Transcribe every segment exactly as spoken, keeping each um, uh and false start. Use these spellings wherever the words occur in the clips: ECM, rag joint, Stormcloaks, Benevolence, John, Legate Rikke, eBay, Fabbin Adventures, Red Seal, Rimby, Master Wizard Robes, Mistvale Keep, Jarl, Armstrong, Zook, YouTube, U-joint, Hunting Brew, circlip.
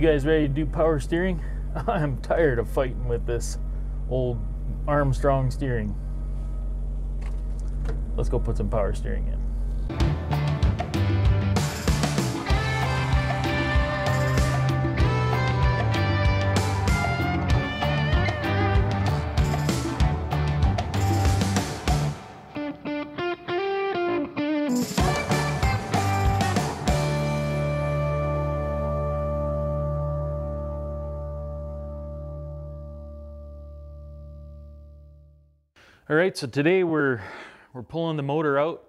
You guys ready to do power steering? I'm tired of fighting with this old Armstrong steering. Let's go put some power steering in. All right, so today we're we're pulling the motor out,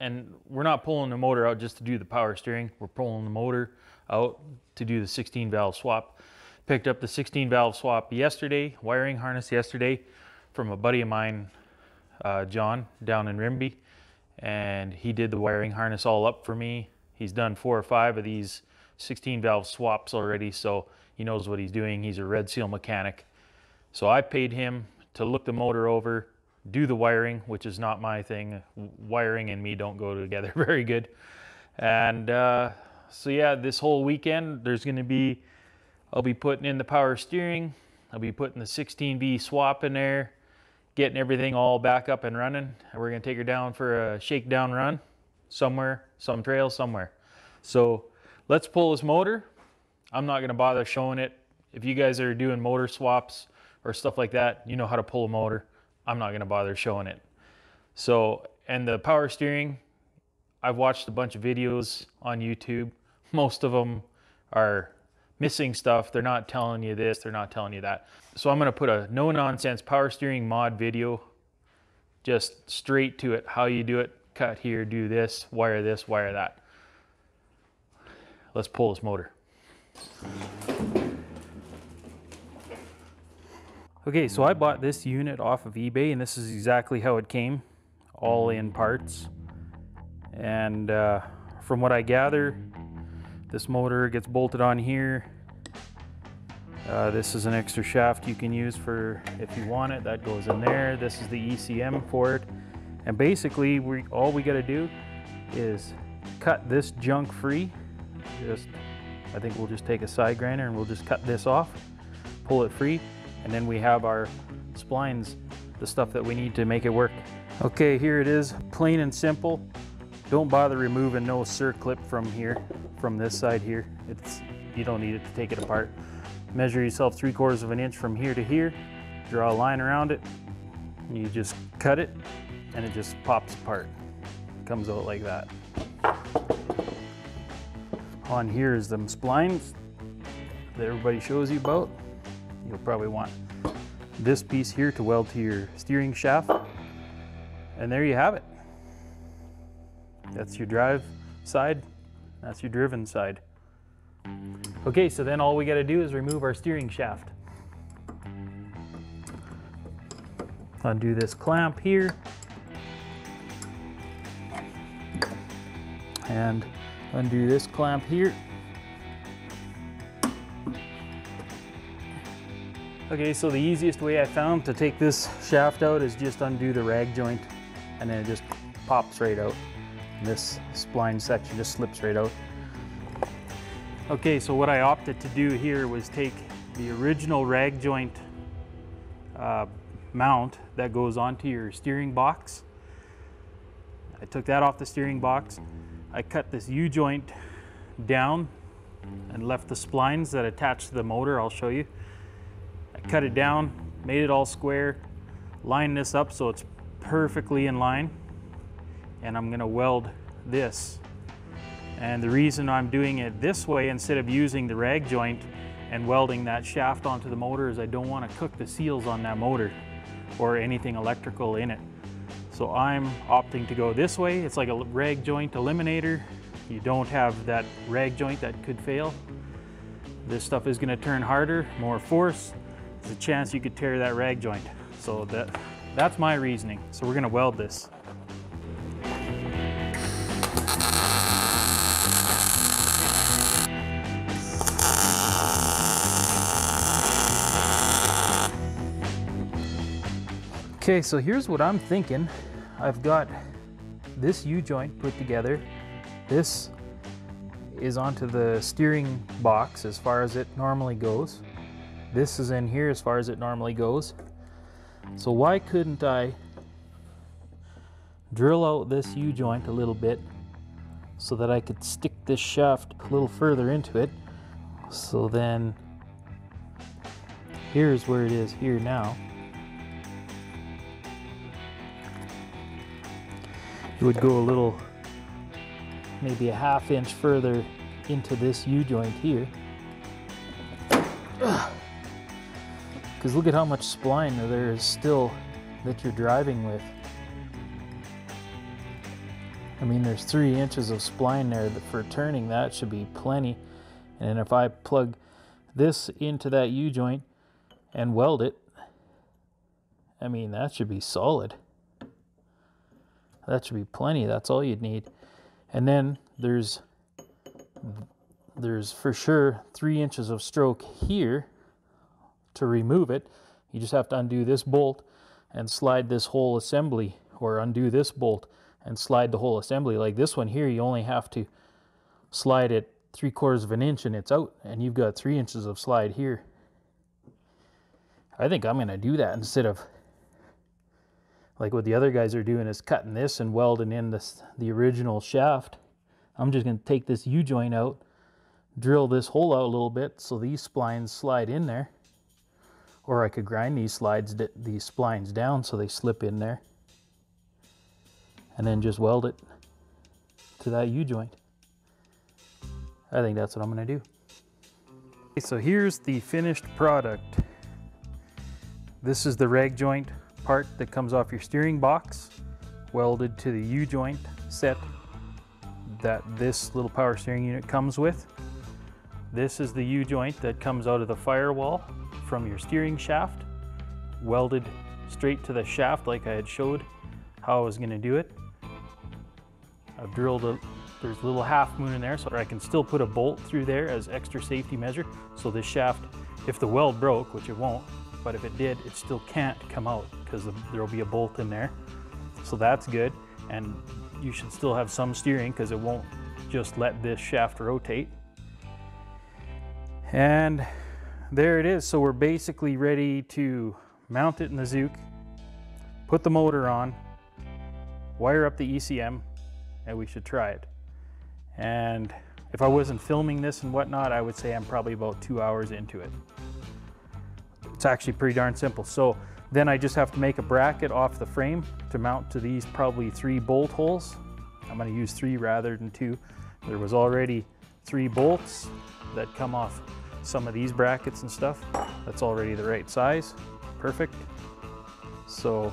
and we're not pulling the motor out just to do the power steering. We're pulling the motor out to do the sixteen valve swap. Picked up the sixteen valve swap yesterday, wiring harness yesterday, from a buddy of mine, uh, John, down in Rimby, and he did the wiring harness all up for me. He's done four or five of these sixteen valve swaps already, so he knows what he's doing. He's a Red Seal mechanic. So I paid him to look the motor over, do the wiring, which is not my thing. Wiring and me don't go together very good. And uh, so yeah, this whole weekend, there's gonna be, I'll be putting in the power steering, I'll be putting the sixteen V swap in there, getting everything all back up and running. And we're gonna take her down for a shakedown run somewhere, some trail somewhere. So let's pull this motor. I'm not gonna bother showing it. If you guys are doing motor swaps or stuff like that, you know how to pull a motor. I'm not gonna bother showing it. So, and the power steering, I've watched a bunch of videos on YouTube. Most of them are missing stuff. They're not telling you this, they're not telling you that. So I'm gonna put a no nonsense power steering mod video, just straight to it, how you do it, cut here, do this, wire this, wire that. Let's pull this motor. Okay, so I bought this unit off of eBay, and this is exactly how it came, all in parts. And uh, from what I gather, this motor gets bolted on here. Uh, this is an extra shaft you can use for if you want it, that goes in there. This is the E C M for it. And basically, we all we gotta do is cut this junk free. Just, I think we'll just take a side grinder and we'll just cut this off, pull it free. And then we have our splines, the stuff that we need to make it work. Okay, here it is, plain and simple. Don't bother removing no circlip from here, from this side here. It's, you don't need it to take it apart. Measure yourself three quarters of an inch from here to here, draw a line around it, and you just cut it, and it just pops apart. It comes out like that. On here is them splines that everybody shows you about. You'll probably want this piece here to weld to your steering shaft. And there you have it. That's your drive side. That's your driven side. Okay, so then all we got to do is remove our steering shaft. Undo this clamp here. And undo this clamp here. Okay, so the easiest way I found to take this shaft out is just undo the rag joint, and then it just pops right out. This spline section just slips right out. Okay, so what I opted to do here was take the original rag joint uh, mount that goes onto your steering box. I took that off the steering box. I cut this U-joint down and left the splines that attach to the motor, I'll show you. Cut it down, made it all square, line this up so it's perfectly in line, and I'm gonna weld this. And the reason I'm doing it this way instead of using the rag joint and welding that shaft onto the motor is I don't want to cook the seals on that motor or anything electrical in it. So I'm opting to go this way. It's like a rag joint eliminator. You don't have that rag joint that could fail. This stuff is gonna turn harder, more force. There's a chance you could tear that rag joint. So that, that's my reasoning. So we're gonna weld this. Okay, so here's what I'm thinking. I've got this U-joint put together. This is onto the steering box as far as it normally goes. This is in here as far as it normally goes. So why couldn't I drill out this U-joint a little bit so that I could stick this shaft a little further into it? So then here's where it is here now. It would go a little, maybe a half inch further into this U-joint here. Because look at how much spline there is still that you're driving with. I mean, there's three inches of spline there that for turning, that should be plenty. And then if I plug this into that U-joint and weld it, I mean, that should be solid. That should be plenty. That's all you'd need. And then there's there's for sure three inches of stroke here to remove it. You just have to undo this bolt and slide this whole assembly, or undo this bolt and slide the whole assembly. Like this one here, you only have to slide it three quarters of an inch and it's out, and you've got three inches of slide here. I think I'm gonna do that instead of like what the other guys are doing, is cutting this and welding in this the original shaft. I'm just gonna take this U-joint out, drill this hole out a little bit so these splines slide in there, or I could grind these slides these splines down so they slip in there, and then just weld it to that U-joint. I think that's what I'm gonna do. Okay, so here's the finished product. This is the rag joint part that comes off your steering box, welded to the U-joint set that this little power steering unit comes with. This is the U-joint that comes out of the firewall from your steering shaft, welded straight to the shaft like I had showed how I was gonna do it. I've drilled a, there's a little half moon in there so I can still put a bolt through there as extra safety measure. So this shaft, if the weld broke, which it won't, but if it did, it still can't come out because there'll be a bolt in there. So that's good. And you should still have some steering because it won't just let this shaft rotate. And there it is. So we're basically ready to mount it in the Zook, put the motor on, wire up the E C M, and we should try it. And if I wasn't filming this and whatnot, I would say I'm probably about two hours into it. It's actually pretty darn simple. So then I just have to make a bracket off the frame to mount to these probably three bolt holes. I'm gonna use three rather than two. There was already three bolts that come off some of these brackets and stuff. That's already the right size, perfect. So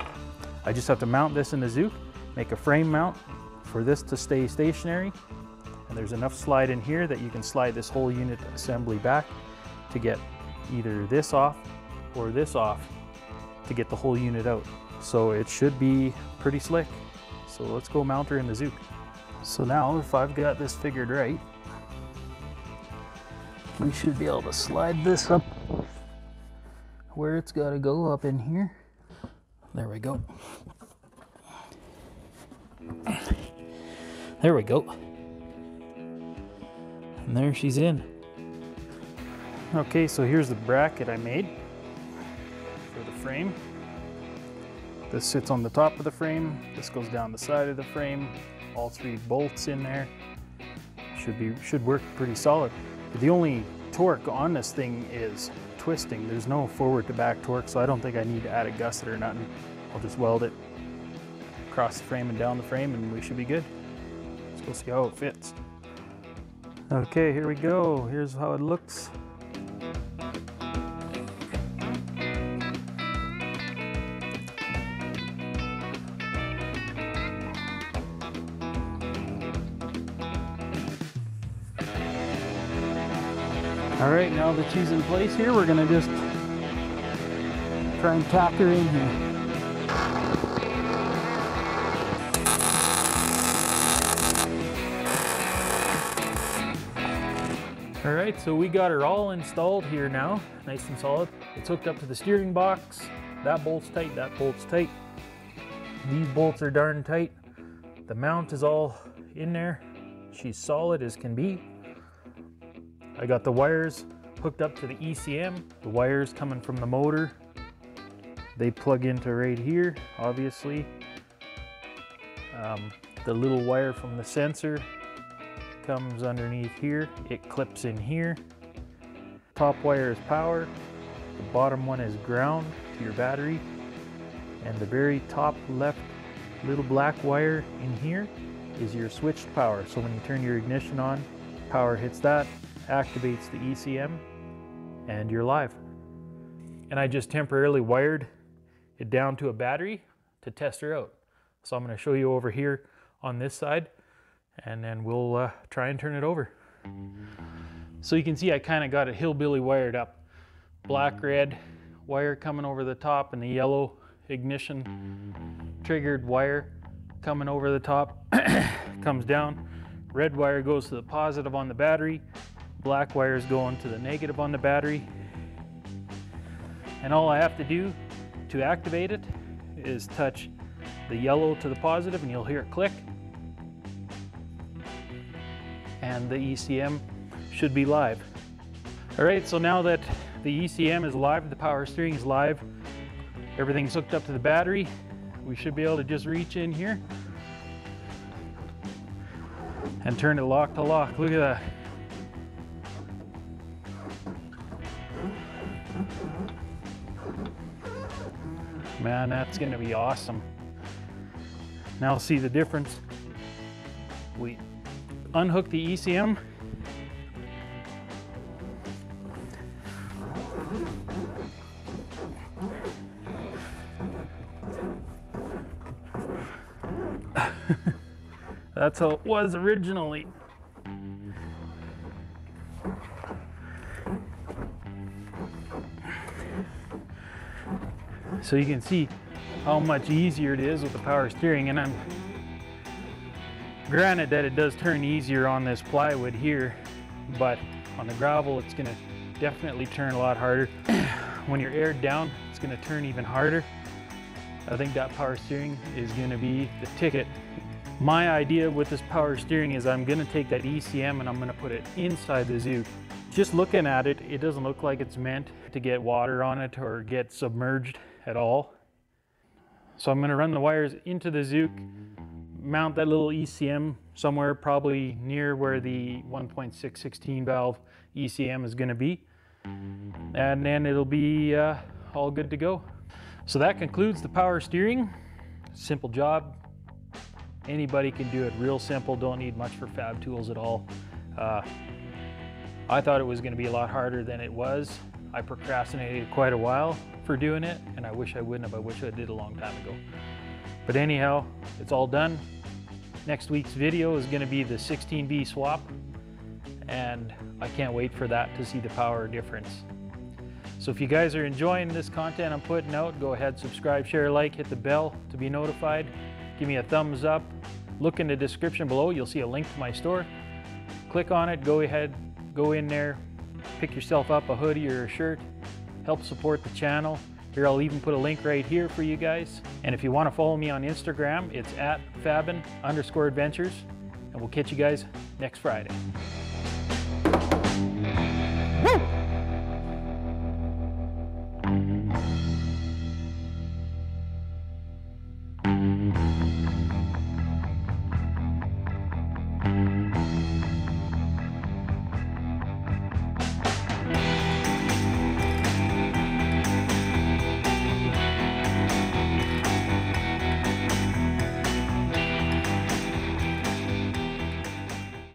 I just have to mount this in the Zook, make a frame mount for this to stay stationary. And there's enough slide in here that you can slide this whole unit assembly back to get either this off or this off to get the whole unit out. So it should be pretty slick. So let's go mount her in the Zook. So now if I've got this figured right, we should be able to slide this up where it's gotta go, up in here. There we go. There we go. And there she's in. Okay, so here's the bracket I made for the frame. This sits on the top of the frame. This goes down the side of the frame. All three bolts in there. Should be, should work pretty solid. The only torque on this thing is twisting. There's no forward to back torque, so I don't think I need to add a gusset or nothing. I'll just weld it across the frame and down the frame, and we should be good. Let's go see how it fits. Okay, here we go. Here's how it looks. All right, now that she's in place here, we're gonna just try and tack her in here. All right, so we got her all installed here now, nice and solid. It's hooked up to the steering box. That bolt's tight, that bolt's tight. These bolts are darn tight. The mount is all in there. She's solid as can be. I got the wires hooked up to the E C M. The wires coming from the motor, they plug into right here, obviously. Um, the little wire from the sensor comes underneath here. It clips in here. Top wire is power. The bottom one is ground to your battery. And the very top left little black wire in here is your switched power. So when you turn your ignition on, power hits that, activates the E C M, and you're live. And I just temporarily wired it down to a battery to test her out. So I'm going to show you over here on this side, and then we'll uh, try and turn it over. So you can see I kind of got it hillbilly wired up. Black, red wire coming over the top, and the yellow ignition triggered wire coming over the top comes down. Red wire goes to the positive on the battery. Black wire is going to the negative on the battery. And all I have to do to activate it is touch the yellow to the positive, and you'll hear it click. And the E C M should be live. All right, so now that the E C M is live, the power steering is live, everything's hooked up to the battery, we should be able to just reach in here and turn it lock to lock. Look at that. Man, that's gonna be awesome. Now see the difference. We unhook the E C M. That's how it was originally. So you can see how much easier it is with the power steering. And I'm granted that it does turn easier on this plywood here, but on the gravel it's gonna definitely turn a lot harder. When you're aired down, it's gonna turn even harder. I think that power steering is gonna be the ticket. My idea with this power steering is I'm gonna take that E C M and I'm gonna put it inside the Zook. Just looking at it, it doesn't look like it's meant to get water on it or get submerged at all. So I'm gonna run the wires into the Zook, mount that little E C M somewhere probably near where the one point six sixteen valve E C M is gonna be. And then it'll be uh, all good to go. So that concludes the power steering. Simple job. Anybody can do it, real simple. Don't need much for fab tools at all. Uh, I thought it was gonna be a lot harder than it was. I procrastinated quite a while for doing it, and I wish I wouldn't have. I wish I did a long time ago. But anyhow, it's all done. Next week's video is gonna be the sixteen B swap, and I can't wait for that to see the power difference. So if you guys are enjoying this content I'm putting out, go ahead, subscribe, share, like, hit the bell to be notified. Give me a thumbs up. Look in the description below, you'll see a link to my store. Click on it, go ahead, go in there, pick yourself up a hoodie or a shirt, help support the channel. Here, I'll even put a link right here for you guys. And if you want to follow me on Instagram, it's at Fabbin underscore adventures, and we'll catch you guys next Friday. Woo! Thank you.